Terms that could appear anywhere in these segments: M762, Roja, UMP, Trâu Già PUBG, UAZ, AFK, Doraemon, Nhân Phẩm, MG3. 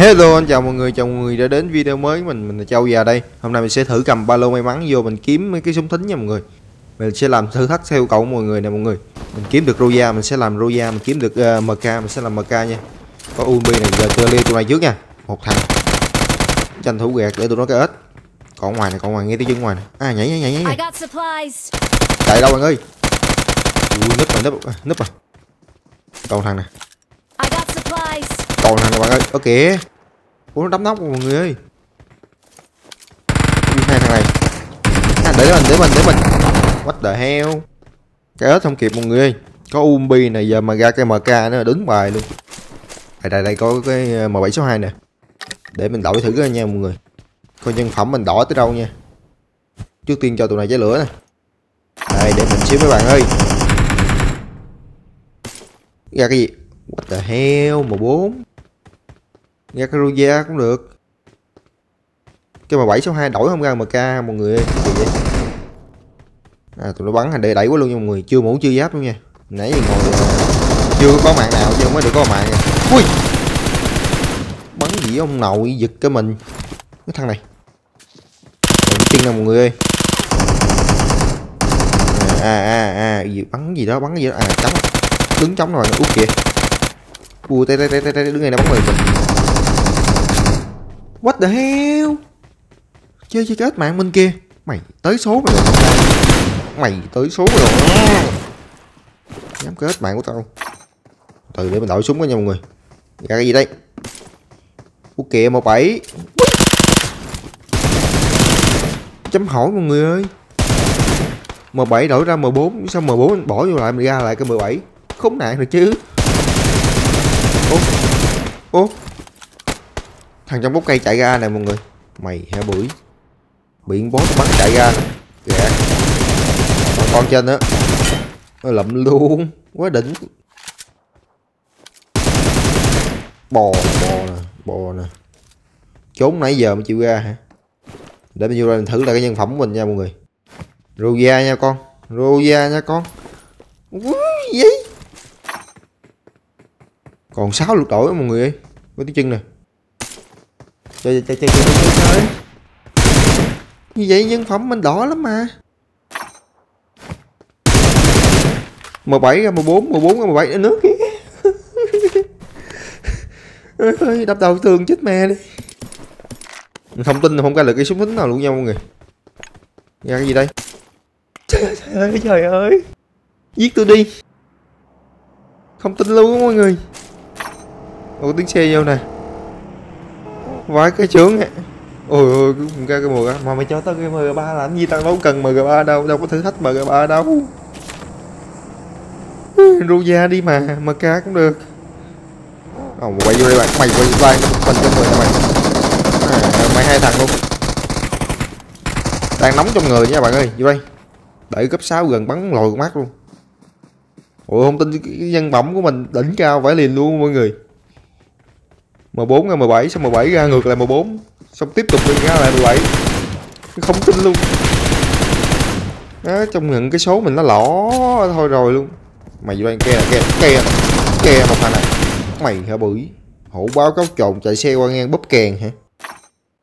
Hello anh chào mọi người đã đến video mới. Mình là Trâu Già đây. Hôm nay mình sẽ thử cầm ba lô may mắn vô mình kiếm mấy cái súng thính nha mọi người. Mình sẽ làm thử thách theo cậu mọi người nè mọi người. Mình kiếm được Roja mình sẽ làm Roja, mình kiếm được MK mình sẽ làm MK nha. Có UMP này giờ clear tụi này trước nha. Một thằng. Tranh thủ gạt để tụi nó cái ếch. Còn ngoài này, còn ngoài nghe tiếng chân ngoài này. À nhảy. Chạy đâu bạn ơi. Ui núp rồi. Còn thằng này. Còn thằng này bạn ơi. Ở kìa. Ủa nó đấm nóc mọi người ơi. Hai thằng này. À, để mình. What the hell. Cái ớt không kịp mọi người ơi. Có Umbi này giờ mà ra cái MK nữa đứng bài luôn. Đây có cái M762 nè. Để mình đổi thử nha mọi người. Coi nhân phẩm mình đổi tới đâu nha. Trước tiên cho tụi này cháy lửa nè. Đây để mình xíu mấy bạn ơi. Ra cái gì? What the hell, M4. Ra cái Roja cũng được. Cái M762 đổi không ra MK mọi người ơi. À, tụi nó bắn hành đẩy quá luôn nha mọi người. Chưa mũ chưa giáp luôn nha. Nãy giờ ngồi chưa có mạng nào chứ mới được có mạng. Ui bắn gì ông nội giật cái mình. Cái thằng này chân nào mọi người ơi. Bắn gì đó, bắn cái gì đó. À trống. Đứng trống rồi. Út kìa. Ui tay đứng này nó bắn người mình. What the hell. Chơi cái ếch mạng bên kia. Mày tới số mày rồi. Dám kết mạng của tao. Từ để mình đổi súng đó nha mọi người. Ra cái gì đây? Ủa kìa M7. Chấm hỏi mọi người ơi. M7 đổi ra M4. Sao M4 mình bỏ vô lại mình ra lại cái M7. Khốn nạn rồi chứ. Ủa. Thằng trong bóng cây chạy ra nè mọi người. Mày hả bưởi. Bị boss bắn chạy ra nè. Dạ. Còn trên nữa. Nó lụm luôn. Quá đỉnh. Bò nè. Trốn nãy giờ mới chịu ra hả. Để mình vô đây mình thử lại cái nhân phẩm của mình nha mọi người. Roja nha con. Gì? Còn 6 lượt đổi mọi người ơi. Có tiếng chân nè. Chơi. Như vậy nhân phẩm mình đỏ lắm mà. M7 ra M4, M4 ra M7 đến nước kìa. Đập đầu tường chết mẹ đi. Mình không tin không ra được cái súng thính nào luôn nha mọi người. Ra cái gì đây? Trời ơi. Giết tôi đi. Không tin luôn á mọi người. Ủa tiếng xe vô nè. Vãi cái chướng nè. Ôi ra cái MG. Mà mày cho tao cái MG3 làm gì, tao đâu cần MG3 đâu. Đâu có thử thách MG3 đâu. Roja đi mà, MK cũng được. Ồ, quay vô đây bạn, mày quay vô đây, mình cho người mày. À, mày hai thằng luôn. Đang nóng trong người nha bạn ơi, vô đây. Đẩy cấp 6 gần bắn lồi con mắt luôn. Ủa không tin cái nhân phẩm của mình đỉnh cao phải liền luôn mọi người. M4 ra M7, xong M7 ra ngược lại M4, xong tiếp tục đi ra lại M7. Không tin luôn. Đó, trong những cái số mình nó lỏ thôi rồi luôn. Mày vô đây kia một thằng này. Mày hả bưởi. Hổ báo cáo trộn chạy xe qua ngang bóp kèn hả?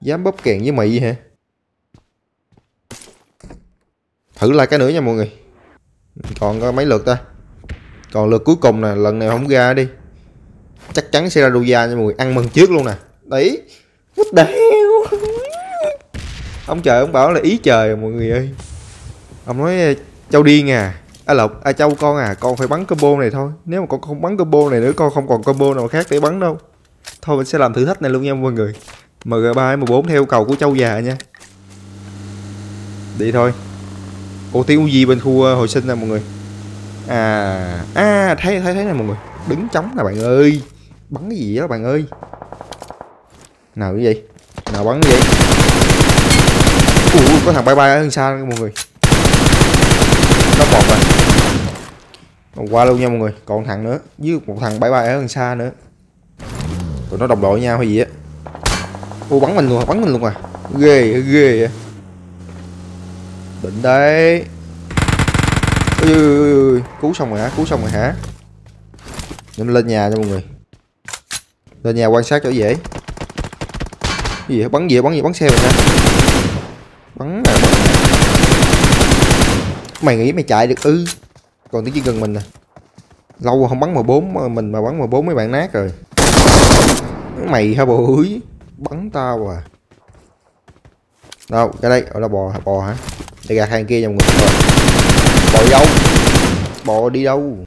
Dám bóp kèn với mày hả? Thử lại cái nữa nha mọi người. Còn có mấy lượt ta. Còn lượt cuối cùng nè, lần này không ra đi. Chắc chắn sẽ ra Roja nha mọi người, ăn mừng trước luôn nè. Đấy. What the hell. Ông trời ông bảo là ý trời mọi người ơi. Ông nói Trâu điên à. À Lộc, à Trâu con à, con phải bắn combo này thôi. Nếu mà con không bắn combo này nữa, con không còn combo nào khác để bắn đâu. Thôi mình sẽ làm thử thách này luôn nha mọi người. MG3, M4 theo cầu của Trâu Già nha. Đi thôi. Ủa tiếng gì bên khu hồi sinh nè mọi người. Thấy nè mọi người. Đứng trống nè bạn ơi. Bắn cái gì đó bạn ơi. Nào cái gì? Nào bắn cái gì? Ủa có thằng bye bye ở đằng xa mọi người. Nó bọt rồi. Qua luôn nha mọi người. Còn thằng nữa. Với một thằng bãi bay ở đằng xa nữa. Tụi nó đồng đội nhau hay gì á. Ô bắn mình luôn à. Ghê vậy. Định đấy. Ui. Cứu xong rồi hả. Để mình lên nhà nha mọi người. Lên nhà quan sát cho dễ. Gì vậy? Bắn gì vậy? Bắn xe vậy hả? Bắn à, bắn. Mày nghĩ mày chạy được ư? Ừ. Còn tới chỉ gần mình nè. Lâu rồi không bắn M4, mình mà bắn M4 mấy bạn nát rồi. Mày hả bụi? Bắn tao à. Đâu, cái đây, ở là bò hả? Bò hả? Để gạt hàng kia dòng người. Bò đi đâu? Bò đi đâu?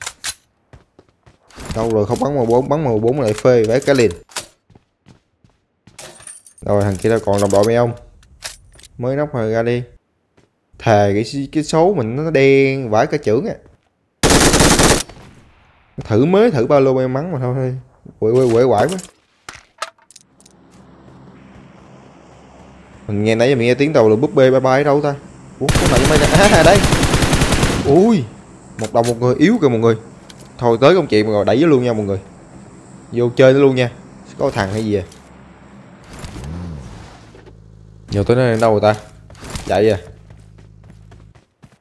Đâu rồi, không bắn M4, bắn M4 lại phê, bé cái liền. Rồi thằng kia đâu còn đồng đội mấy ông. Mới nóc rồi ra đi. Thề cái số mình nó đen vãi cả chưởng à. Thử mới thử ba lô may mắn mà thôi. Quậy quải quá. Mình nghe nãy giờ mình nghe tiếng đầu là búp bê bye bye ở đâu ta? Ủa cái này mới à, đây. Ui, một đồng một người yếu kìa mọi người. Thôi tới công chuyện mà rồi đẩy với luôn nha mọi người. Vô chơi nó luôn nha. Có thằng hay gì à? Nhiều tới nơi đâu rồi ta? Chạy vậy.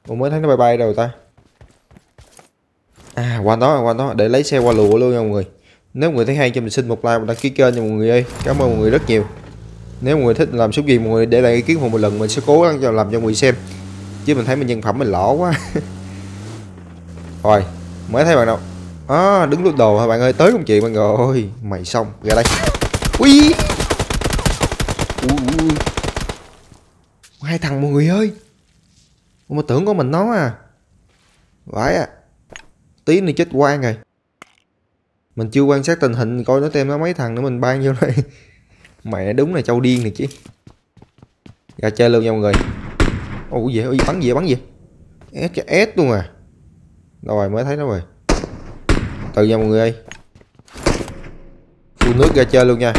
Ủa mới thấy nó bay bay đâu rồi ta? À qua đó để lấy xe qua lùa luôn nha mọi người. Nếu mọi người thấy hay cho mình xin một like và đăng ký kênh cho mọi người ơi. Cảm ơn mọi người rất nhiều. Nếu mọi người thích làm shop gì mọi người để lại ý kiến một lần mình sẽ cố gắng làm cho mọi người xem. Chứ mình thấy mình nhân phẩm mình lỗ quá. Rồi, mới thấy bạn đâu. À, đứng lút đồ hả bạn ơi, tới công chuyện bạn rồi. Mày xong, ra đây. Ui. Ui. Hai thằng mọi người ơi. Ủa mà tưởng có mình nó à. Vãi à. Tí nữa chết quan rồi. Mình chưa quan sát tình hình coi nó tem nó mấy thằng nữa mình ban vô đây. Mẹ đúng là trâu điên này chứ. Ra chơi luôn nha mọi người. Ôi gì, bắn gì, bắn gì. S luôn à. Rồi mới thấy nó rồi. Từ nha mọi người ơi. Phun nước ra chơi luôn nha.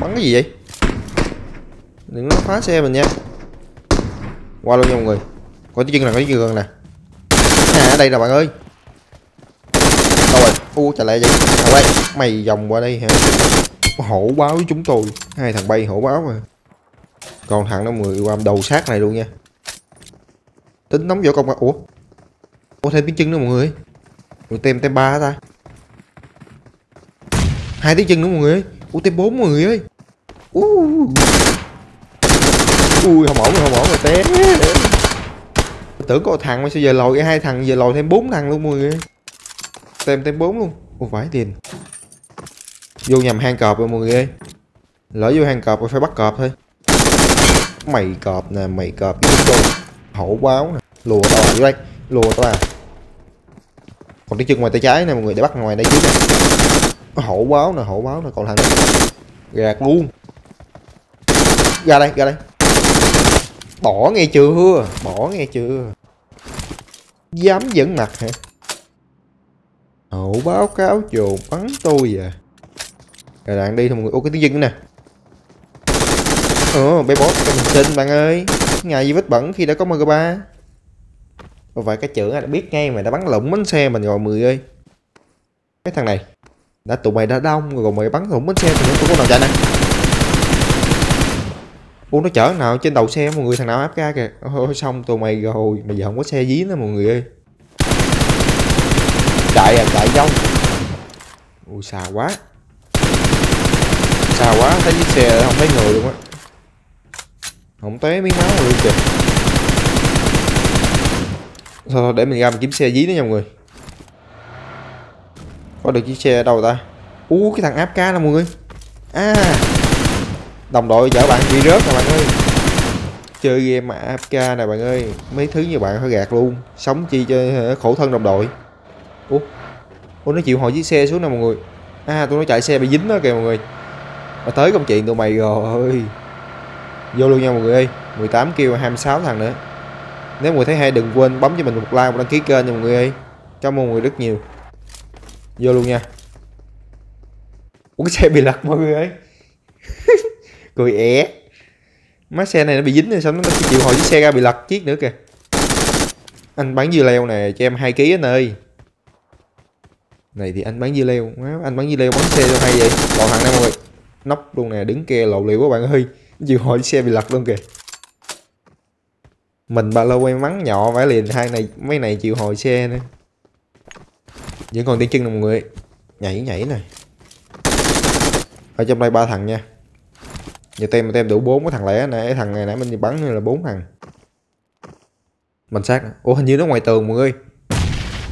Bắn cái gì vậy? Đừng nó phá xe mình nha. Qua luôn nha mọi người. Có cái chân nè, có cái chân gần nè. À ở đây nè bạn ơi. Đâu rồi? U chạy lại vậy. Đâu đây? Mày vòng qua đây hả? Hổ báo với chúng tôi. Hai thằng bay hổ báo mà. Còn thằng đó mọi người qua đầu sát này luôn nha. Tính nóng võ công. Ủa? Ủa thêm tiếng chân nữa mọi người. Ủa tem 3 ta. Hai tiếng chân nữa mọi người ơi. Ủa tem 4 mọi người ơi. Ui không ổn rồi té. Tưởng có thằng mà sao giờ lòi cái hai thằng giờ lòi thêm 4 thằng luôn mọi người. Tem 4 luôn. Ủa phải tiền. Vô nhầm hang cọp rồi mọi người ơi. Lỡ vô hang cọp rồi phải bắt cọp thôi. Mày cọp nè, mày cọp với tôi. Hổ báo nè. Lùa tao vô đây. Lùa tao à. Còn tiếng chân ngoài tay trái nè mọi người, để bắt ngoài đây chứ nè. Hổ báo nè, hổ báo nè, còn thằng này. Gạt luôn. Ra đây, ra đây. Bỏ nghe chưa? Bỏ nghe chưa? Dám dẫn mặt hả? Hổ báo cáo trồn bắn tôi à. Rồi đạn đi thôi mọi người. Ô cái tiếng dưng nữa nè. Ồ bé boss cho mình xin bạn ơi. Ngày gì vết bẩn khi đã có MG3. Ồ vậy cái chữ đã biết ngay mà đã bắn lủng bánh xe mình rồi mười ơi. Cái thằng này đã tụi mày đã đông rồi còn mày bắn lủng bánh xe thì tụi con nào chạy nè. Ủa nó chở nào trên đầu xe mọi người, thằng nào áp ga kìa. Ôi xong tụi mày rồi, bây giờ không có xe dí nữa mọi người ơi. Chạy à, chạy dông. Ui xà quá. Xà quá, thấy chiếc xe không thấy người luôn á. Không té miếng máu luôn kìa. Thôi để mình ra mình kiếm xe dí nữa nha mọi người. Có được chiếc xe ở đâu ta? Ui cái thằng áp ca nè mọi người. À đồng đội chở bạn bị rớt nè bạn ơi. Chơi game AFK nè bạn ơi. Mấy thứ như bạn phải gạt luôn. Sống chi cho khổ thân đồng đội. Ủa? Ủa nó chịu hồi chiếc xe xuống nè mọi người. À tụi nó chạy xe bị dính đó kìa mọi người. Mà tới công chuyện tụi mày rồi. Vô luôn nha mọi người ơi. 18 kêu 26 thằng nữa. Nếu mọi người thấy hay đừng quên bấm cho mình một like và đăng ký kênh nha mọi người ơi. Cảm ơn mọi người rất nhiều. Vô luôn nha. Ủa cái xe bị lật mọi người ơi. Cười é. Má xe này nó bị dính rồi xong nó chịu hồi chiếc xe ra bị lật chiếc nữa kìa. Anh bán dưa leo nè cho em 2 kg anh ơi. Này thì anh bán dưa leo. Anh bán dưa leo bán xe cho hay vậy. Còn thằng này mọi người. Nóc luôn nè, đứng kia lộ liễu các bạn ơi. Chịu hồi chiếc xe bị lật luôn kìa. Mình ba lô may mắn nhỏ phải liền, hai này mấy này chịu hồi xe nữa. Vẫn còn tiếng chân nè mọi người. Nhảy nhảy này. Ở trong đây 3 thằng nha. Giờ tem đủ 4 cái thằng lẻ này, thằng này nãy mình bắn như là 4 thằng. Mình sát. Ủa hình như nó ngoài tường mọi người.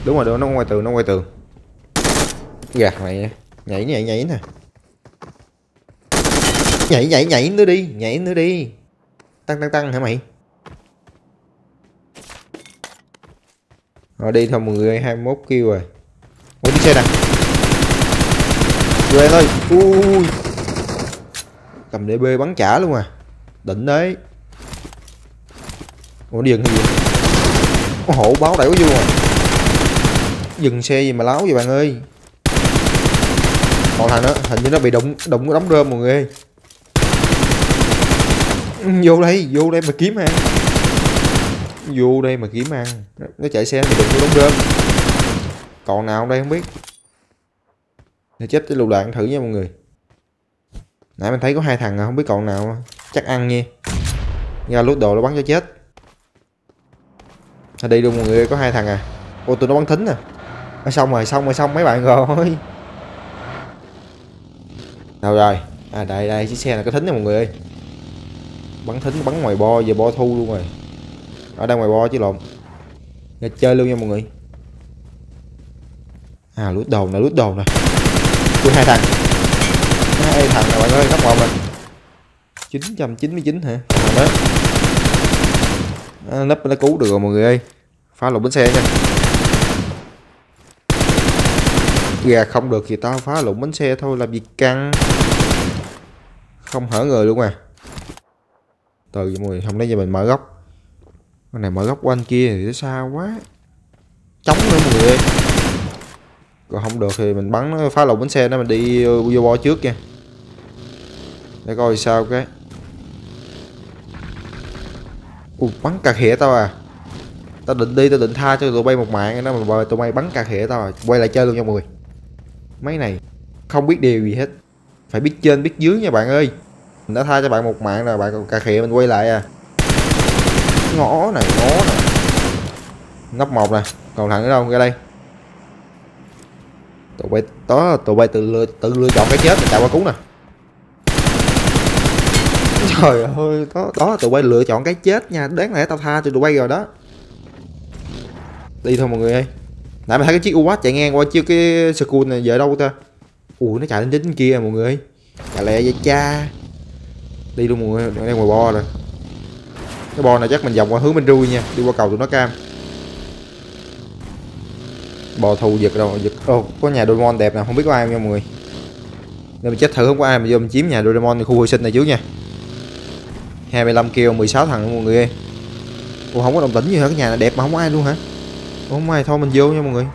Đúng rồi, nó ngoài tường, nó ngoài tường. Gạt mày nha. Nhảy nhảy nhảy nè. Nhảy nhảy nhảy nữa đi, nhảy nữa đi. Tăng tăng tăng hả mày? Rồi đi thôi mọi người, 21 kill rồi. Ủa chiếc xe đằng. Rồi thôi. Ui. Cầm DB bắn trả luôn à. Đỉnh đấy. Ủa dừng hay gì? Có hộ báo đẩy quá vô à. Dừng xe gì mà láo vậy bạn ơi. Còn thằng đó hình như nó bị đụng cái đống rơm mọi người ơi. Vô đây mà kiếm ăn. Vô đây mà kiếm ăn. Nó chạy xe bị đụng cái đống rơm. Còn nào đây không biết. Nó chết cái lựu đạn thử nha mọi người. Nãy mình thấy có 2 thằng à, không biết còn nào. Chắc ăn nha. Ra lút đồ nó bắn cho chết. Ở đây luôn mọi người, có 2 thằng à. Ô tụi nó bắn thính nè. À, xong rồi mấy bạn rồi. Nào rồi. À đây chiếc xe là có thính nè mọi người ơi. Bắn thính bắn ngoài bo, giờ bo thu luôn rồi. Ở đây ngoài bo chứ lộn. Giờ chơi luôn nha mọi người. À lút đồ nè. Tôi 2 thằng nè bạn ơi, cấp 1 nè. 999 hả? Thằng đó. À, nấp nó cứu được rồi mọi người ơi. Phá lục bánh xe nha. Gà không được thì tao phá lụng bánh xe thôi, làm gì căng. Không hở người luôn à. Từ mọi người, không lấy giờ mình mở góc. Con này mở góc của anh kia thì nó xa quá. Chống nữa mọi người ơi. Còn không được thì mình bắn nó phá lụng bánh xe đó, mình đi vô bo trước nha. Để coi sao cái. Ui bắn cà khịa tao à. Tao định tha cho tụi bay một mạng đó mà tụi bay bắn cà khịa tao à. Quay lại chơi luôn nha mọi người. Mấy này không biết điều gì hết. Phải biết trên biết dưới nha bạn ơi. Mình đã tha cho bạn một mạng rồi, bạn còn cà khịa mình quay lại à. Ngõ này. Nắp 1 nè. Còn thằng nữa đâu, ra đây. Tụi bay tự lựa chọn cái chết. Chạy qua cú nè. Trời ơi. Đó tụi bay lựa chọn cái chết nha. Đáng lẽ tao tha cho tụi bay rồi đó. Đi thôi mọi người ơi. Nãy mình thấy cái chiếc UAZ chạy ngang qua chiếc cái school này giờ đâu ta? Ui nó chạy đến chính kia mọi người. Chà lẹ vậy cha. Đi luôn mọi người, đang ngoài bo rồi. Cái bo này chắc mình vòng qua hướng bên rui nha, đi qua cầu tụi nó cam. Bò thù giật đâu, giật. Ô, có nhà Doraemon đẹp nè, không biết có ai không nha mọi người. Nên mình chết thử không có ai mà vô mình chiếm nhà Doraemon khu hồi sinh này trước nha. 25 kêu 16 thằng mọi người ơi. Ủa không có đồng tĩnh gì hả, cái nhà này đẹp mà không có ai luôn hả? Ủa mày thôi mình vô nha mọi người.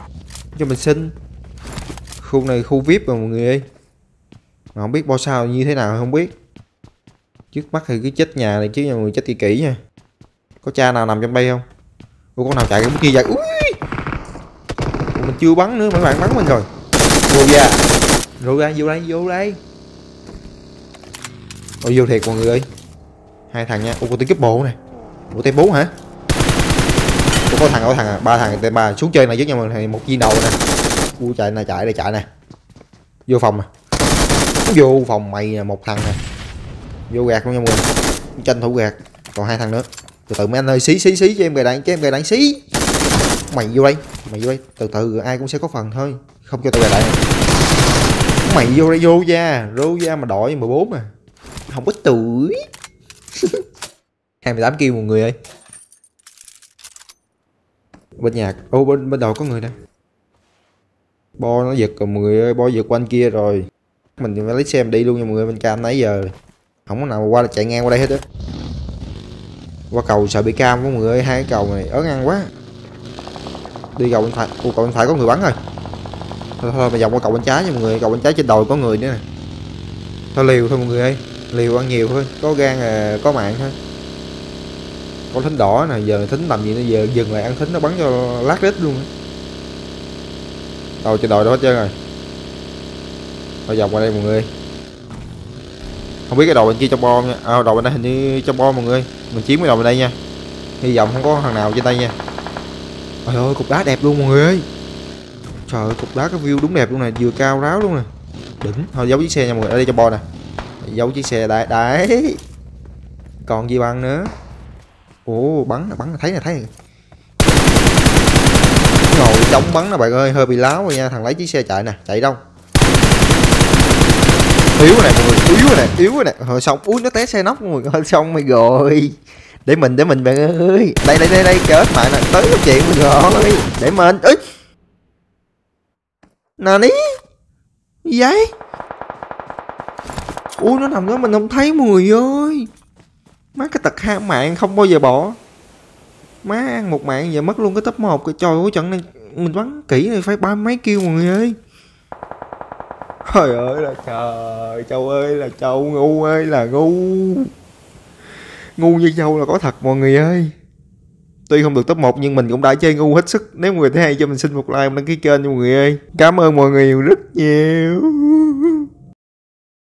Cho mình xin. Khu này khu VIP rồi mọi người ơi. Mà không biết bao sao như thế nào không biết. Trước mắt thì cứ chết nhà này chứ nha mọi người, chết kỹ nha. Có cha nào nằm trong đây không? Ủa con nào chạy cái kia vậy? Ui. Ủa, mình chưa bắn nữa, mấy bạn bắn mình rồi. Vô ra. Rồi ra vô đây. Ôi vô thiệt mọi người ơi. 2 thằng nha. Ủa con tên cúp bộ này. Ủa tên 4 hả? Có thằng ở thằng à, 3 thằng T3 xuống chơi này với nhau này, một viên đầu nè. Ui chạy nè, chạy đây chạy nè. Vô phòng nè. Vô phòng mày nè, một thằng nè. Vô gạt luôn nha mọi người. Tranh thủ gạt. Còn 2 thằng nữa. Từ mấy anh ơi, xí cho em gài đạn, xí. Mày vô đây. Từ ai cũng sẽ có phần thôi. Không cho tao gài đạn. Mày vô ra mà đội 14 à. Không ít tuổi. 28 kêu mọi người ơi. Bên nhà, ô bên đầu có người nè. Bo nó giật rồi mọi người ơi, bo giật quanh kia rồi. Mình phải lấy xe đi luôn nha mọi người, bên cam nãy giờ. Không có nào mà qua chạy ngang qua đây hết á. Qua cầu sợ bị cam mọi người ơi, 2 cái cầu này ớn ăn quá. Đi cầu bên phải, ô cầu bên phải có người bắn rồi. Thôi mà vòng qua cầu bên trái nha mọi người, cầu bên trái trên đồi có người nữa nè. Thôi liều thôi mọi người ơi, liều ăn nhiều thôi, có gan là có mạng thôi. Con thính đỏ nè, giờ thính làm gì nữa, giờ dừng lại ăn thính nó bắn cho lát rít luôn. Đầu cho đòi đó hết trơn rồi. Thôi vòng qua đây mọi người. Không biết cái đầu bên kia trong bom nha. À đầu bên đây hình như trong bom mọi người. Mình chiếm cái đầu bên đây nha. Hy vọng không có thằng nào trên tay nha. Trời ơi cục đá đẹp luôn mọi người ơi. Trời ơi cục đá cái view đúng đẹp luôn nè, vừa cao ráo luôn nè. Đỉnh. Thôi giấu chiếc xe nha mọi người, ở đây trong bom nè. Giấu chiếc xe đấy, đấy. Còn gì bằng nữa. Ủa bắn thấy nè. Ngồi chống bắn nè bạn ơi, hơi bị láo rồi nha. Thằng lấy chiếc xe chạy nè, chạy đâu. Yếu này mọi người, yếu này. Hồi xong uống nó té xe nóc mọi người, xong mày rồi. Để mình bạn ơi. Đây chết mày nè, tới cái chuyện mình rồi. Để mình. Ít. Nani? Gì vậy? Ui nó nằm đó mình không thấy mọi người ơi. Má cái tật ham mạng không bao giờ bỏ. Má ăn một mạng giờ mất luôn cái top 1 kìa. Trời ơi trận này mình bắn kỹ này phải 30 mấy kêu mọi người ơi. Trời ơi là trời, Châu ơi là Châu, ngu ơi là ngu. Ngu như Châu là có thật mọi người ơi. Tuy không được top 1 nhưng mình cũng đã chơi ngu hết sức. Nếu mọi người thấy hay cho mình xin một like, đăng ký kênh cho mọi người ơi. Cảm ơn mọi người rất nhiều.